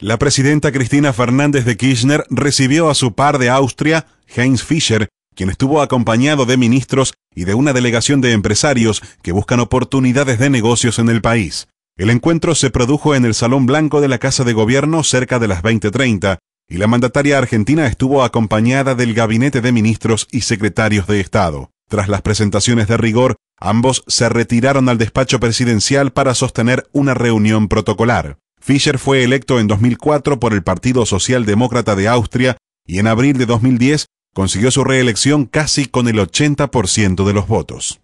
La presidenta Cristina Fernández de Kirchner recibió a su par de Austria, Heinz Fischer, quien estuvo acompañado de ministros y de una delegación de empresarios que buscan oportunidades de negocios en el país. El encuentro se produjo en el Salón Blanco de la Casa de Gobierno cerca de las 20:30 y la mandataria argentina estuvo acompañada del gabinete de ministros y secretarios de Estado. Tras las presentaciones de rigor, ambos se retiraron al despacho presidencial para sostener una reunión protocolar. Fischer fue electo en 2004 por el Partido Socialdemócrata de Austria y en abril de 2010 consiguió su reelección casi con el 80% de los votos.